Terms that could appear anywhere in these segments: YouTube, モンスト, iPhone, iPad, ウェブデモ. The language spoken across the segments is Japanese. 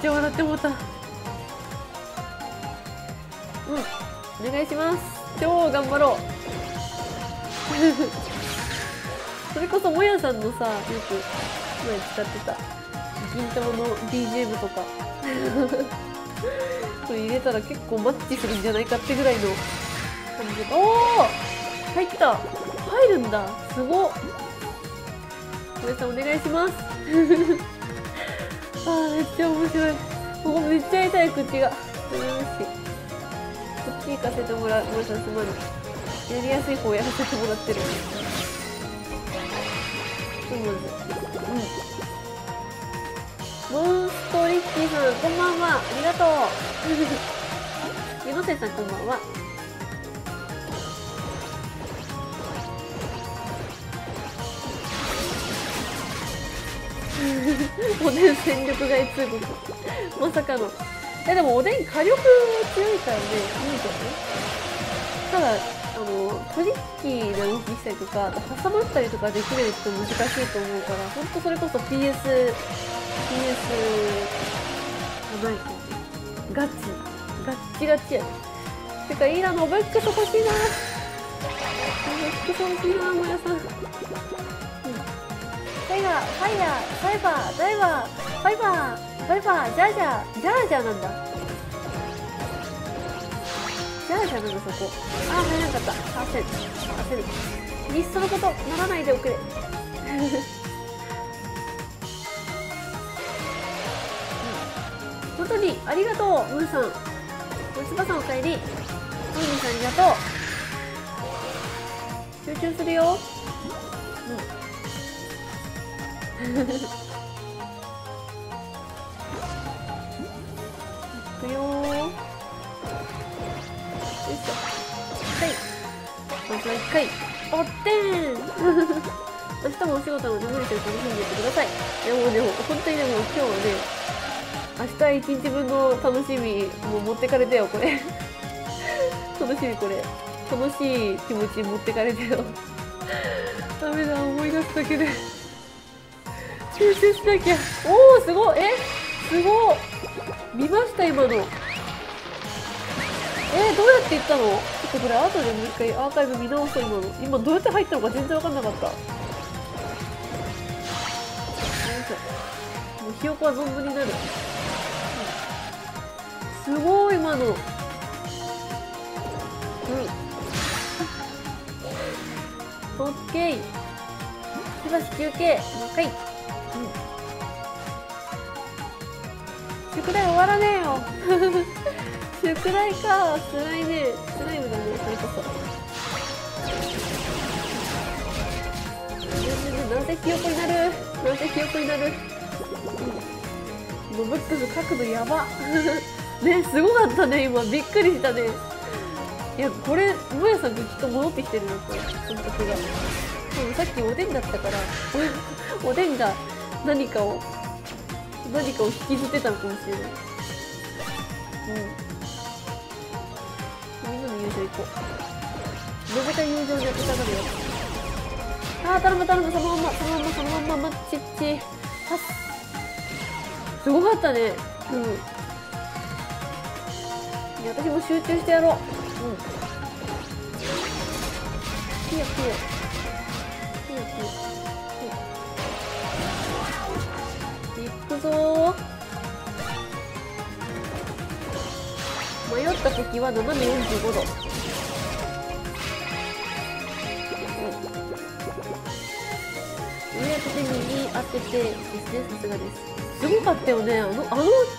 っちゃ笑ってもうた。うん、お願いします。超頑張ろう。それこそもやさんのさ、よく前使ってた銀玉の BGM とかこれ入れたら結構マッチするんじゃないかってぐらいの感じで。おお、入った、入るんだ、すごっ。もやさんお願いします。あー、めっちゃ面白い。ここめっちゃ痛い、口が。羨ましい。こっち行かせてもらう。もやさんすまない、やりやすい方やらせてもらってる。モンストリッキーさんこんばんは、ありがとう。湯ノ瀬さんこんばんは。おでん戦力外通告。まさかの。え、でもおでん火力強いからね、いいと思う。ただトリッキーな動きしたりとか挟まったりとかできる人難しいと思うから、ほんとそれこそ PS ないか、ガッチやね。てかいいな、ノブックス欲しいな、もやさん。タイガー、ファイヤー、サイバー、ダイバー、ファイバー、ダイバー、ジャージャーなんだ、そこ。あー、入らなかった。焦る。いっそのことならないでおくれ。本当にありがとう、ムーさん。おつばさんおかえり。トミーさんありがとう。集中するよ。うん。いくよー。よいしょ。はい。まずは1回。おってーん。明日もお仕事の準備と楽しんでいってください。でも、本当にでも今日はね、明日1日分の楽しみもう持ってかれたよ、これ。楽しい気持ち持ってかれたよ。ダメだ、思い出すだけで修正しなきゃ。おお、すごい、すごい、見ました今の。どうやっていったの。ちょっとこれ後でもう一回アーカイブ見直そう。今どうやって入ったのか全然分かんなかった。もうひよこは存分になる。すごい今の。うん。オッケー。しばし休憩。もう一回。うん。宿題終わらねえよ。宿題か。辛いね。辛いのだね、それこそ。なんでひよこになる。ロブックス角度やば。ね、すごかったね、今びっくりしたね。いや、これもやさんがきっと戻ってきてるな、これ感覚が。でもさっきおでんだったからおでんが何かを引きずってたのかもしれない。みんなの友情行こう。なぜか友情に当てたがるよ。あー、頼む、そのまんまマッチッチパス。すごかったね。うん、私も集中してやろう。うん。いくぞー。迷ったときは斜め45度。上当てて右当ててですね、さすがです。すごかったよね、あの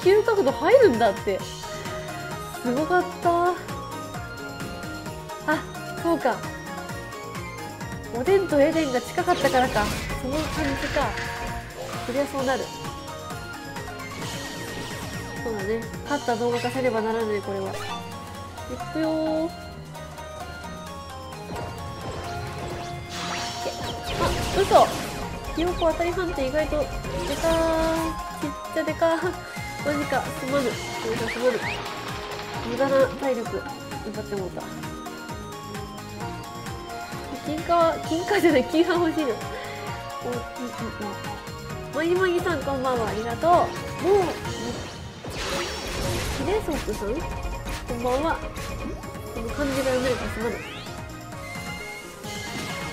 急角度入るんだって。すごかったー。あ、そうか、おでんとエデンが近かったからか、その感じか。そりゃそうなる。そうだね、勝った動画化せねばならない。これは行くよー。あ、嘘、ひよこ当たり判定意外とでかー、ちっちゃでかー。マジか、すまぬ、すまぬ。無駄な体力奪ってもうた。金貨欲しいの。お、いい。まぎまぎさんこんばんは、ありがとう。もうね、ソフトさんこんばんは。この漢字が読めるかすまない。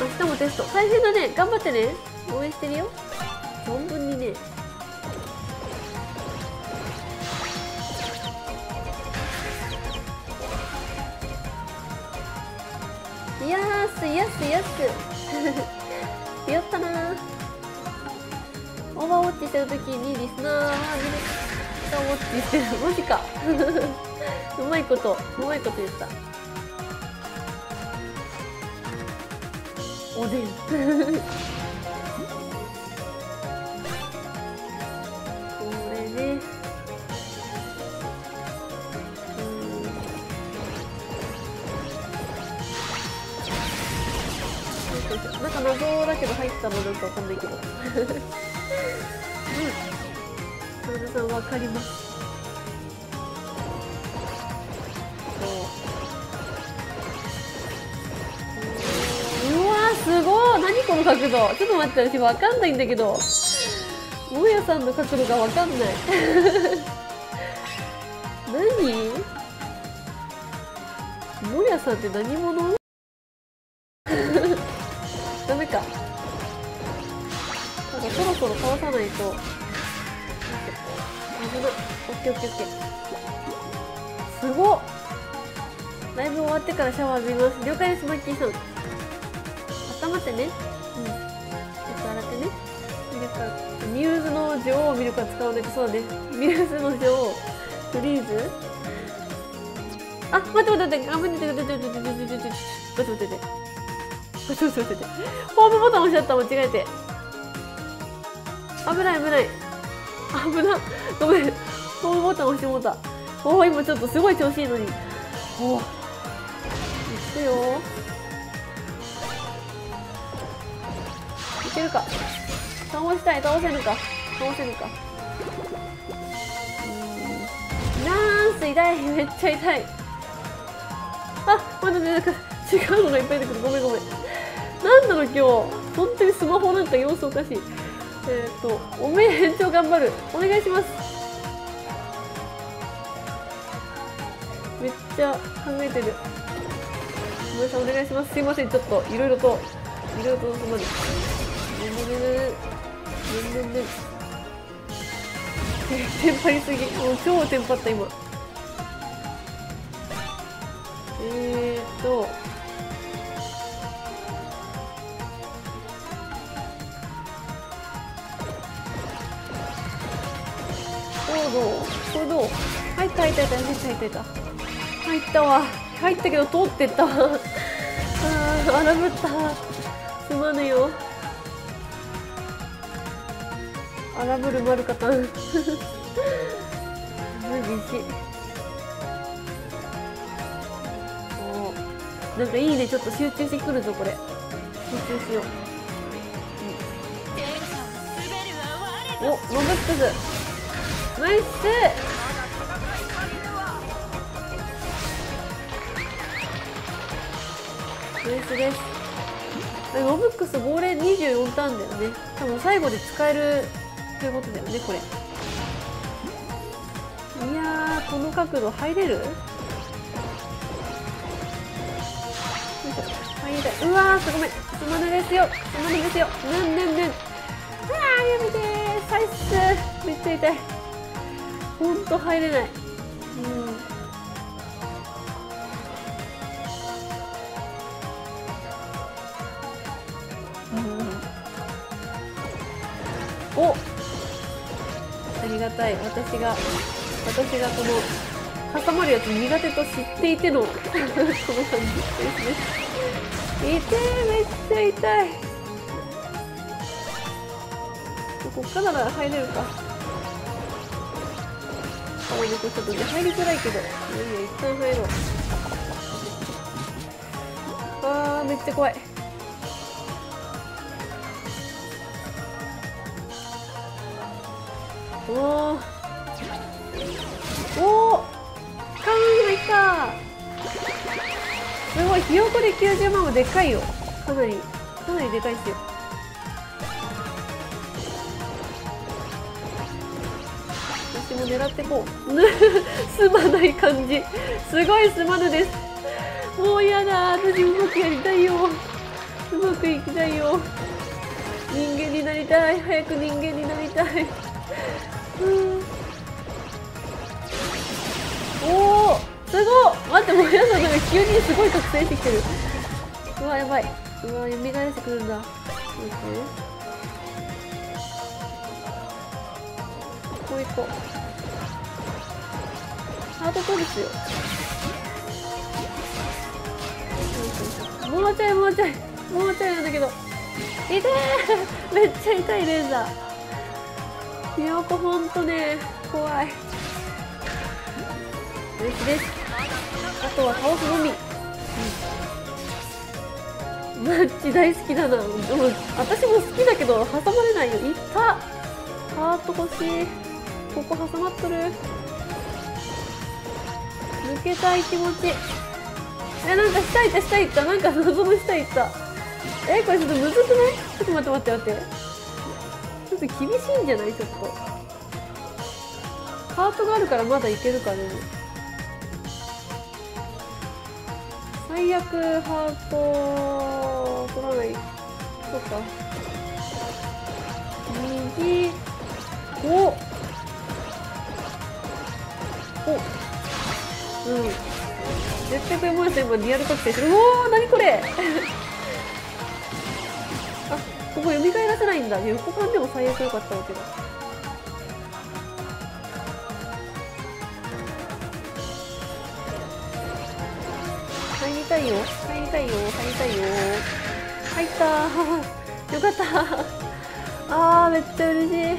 明日もテスト大変だね、頑張ってね、応援してるよ存分にね。いやーすいやすいやすやったなー。オーバーウォッチしてるときにリスナーはオーバーウォッチしてるマジかうまいこと言った。おでんこれね、なんか謎だけど入ったのなんかわかんないけどうん、皆さんわかります。すごい、何この角度、ちょっと待って私わかんないんだけど、もやさんの角度がわかんない何もやさんって何者ダメか、なんかそろそろ倒さないと危ない。オッケーオッケーオッケー、すごっ。ライブ終わってからシャワー浴びます。了解です、マッキーさん頑張ってね。うん。よく洗ってね。ミルク、ミューズの女王ミルクは使わないと。そうね。ミルズの女王フリーズ。あ、待って。ホームボタン押しちゃった、間違えて。危ない。ごめん。ホームボタン押してもうた。おお、今ちょっとすごい調子いいのに。おお。行くよ。いけるか、倒せるか。なんす痛い、めっちゃ痛い。あ、待って待って、違うのがいっぱい出てくる、ごめん。なんだろう今日、本当にスマホなんか様子おかしい。おめえ延長頑張る、お願いします。めっちゃ考えてる。皆さんお願いします。すいません、ちょっといろいろとそこまで。テンパりすぎ、もう超テンパった今。どう入ったけど通ってったわ荒ぶった、すまぬよ荒ぶるマルカタンマジしなんかいいね、ちょっと集中してくるぞこれ。集中しよう。おっ、マブックスナイス。です。マブックス号令24ターンだよね、多分最後で使えるということだよね、これ。いやー、この角度入れる？入れたい。うわー、すごめん。すまないですよ。ぬん。うわー、やめてー。サイス。めっちゃ痛い。ほんと入れない。お。ありがたい、私がこの挟まるやつ苦手と知っていてのこの感じですね。痛い、めっちゃ痛い。こっからなら入れるか。顔にこうしたとき入りづらいけど、いやいや一旦入ろう。あー、めっちゃ怖い。おー、カウントがいった。すごい、ひよこで90万もでかいよ。かなりでかいっすよ。私も狙ってこうすまない感じ、すごいすまぬです。もうやだ、私うまくやりたいよ、うまくいきたいよ、人間になりたい、早く人間になりたい。おおすごい、待って、もうやだ、なんか急にすごい覚醒してきてる。うわやばい、うわ蘇らせてくるんだ。こういこう、ハートトリスよ。もうちょいもうちょいもうちょいなんだけど、痛いめっちゃ痛い、レーザーひよこほんとね怖いです。あとは倒すのみ、マッチ大好きだな。でも私も好きだけど挟まれないよ。いった、ハート欲しい、ここ挟まっとる、抜けたい気持ち。え、なんか下行った、下行った、なんか謎の下行った。え、これちょっとむずくない？ちょっと待って待って待って、ちょっと厳しいんじゃない？ちょっとハートがあるからまだいけるかね。最悪ハート取らない。そっか、右、おお、うん、絶対これもらって今リアル覚醒してる。おお、何これあ、ここ蘇らせないんだ。横間でも最悪良かったわけだ。入りたいよ、入りたいよ、入りたいよ、入ったーよかったー、あーめっちゃ嬉しい。うん、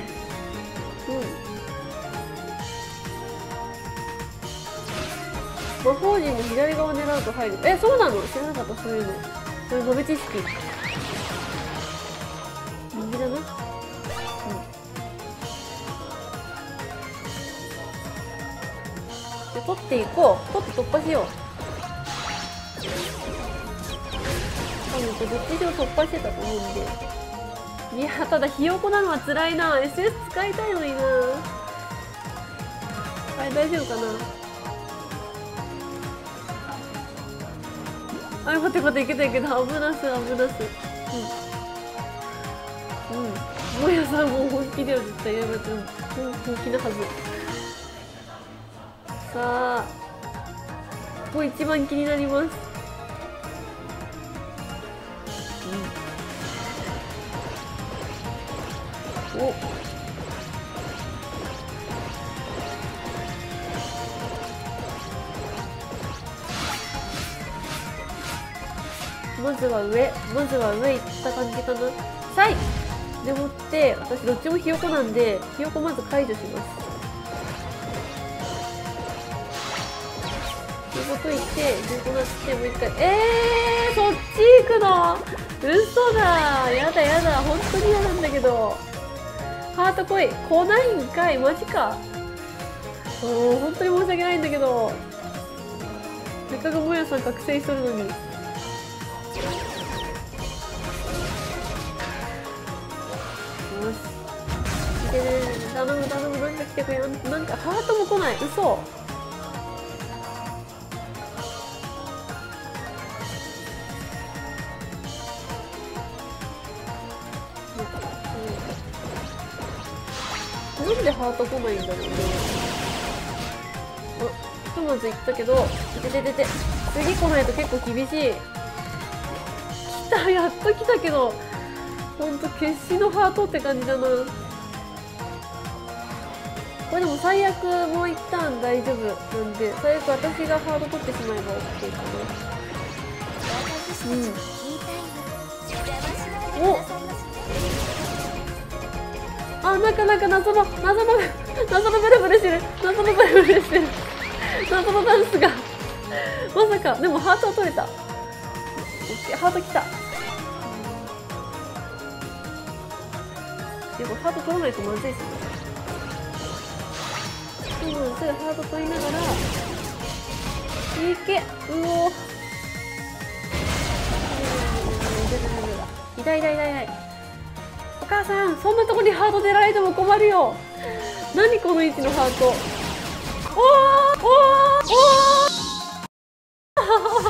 魔法陣の左側狙うと入る。え、そうなの？知らなかった、そういうの。それ豆知識。右だな、うん、で取っていこう、取って突破しよう。どっちでも突破してたと思うんで。いや、ただひよこなのはつらいな。 SS 使いたいのにな。あれ大丈夫かな。あれ待って待って、いけたいけた、危なす危なす。うんうん、もやさんも本気では絶対やめて、本気なはず。さあ、ここ一番気になります。お、まずは上、まずは上行った感じかな。さいでもって、私どっちもひよこなんで、ひよこまず解除しますということ言って、ひよこなって、もう一回、そっち行くの嘘だ、やだやだ、本当に嫌なんだけど。ハート来い、来ないんかい、マジか。もう本当に申し訳ないんだけど、せっかくもやさん覚醒しとるのに。よし、いけねえ、頼む頼む、なんか来てくれ、なんかハートも来ない、嘘。なんでハート来ないんだろうね。あ、ひとまず行ったけど、出て出て、次来ないと結構厳しい。来た、やっと来たけど、ほんと決死のハートって感じだな。これでも最悪もう一旦大丈夫なんで、最悪私がハート取ってしまえば OK かな。うん、お、あ、なんか謎のブルブルしてる、謎のブルブルしてる、謎のダンスがまさか、でもハートは取れた。ハートきた。でもハート取らないとまずいっすね。そうなんです、ハート取りながらいけ、うお、痛い痛い痛い痛い。お母さん、そんなとこにハート出られても困るよ。何この位置のハート。おーおーおー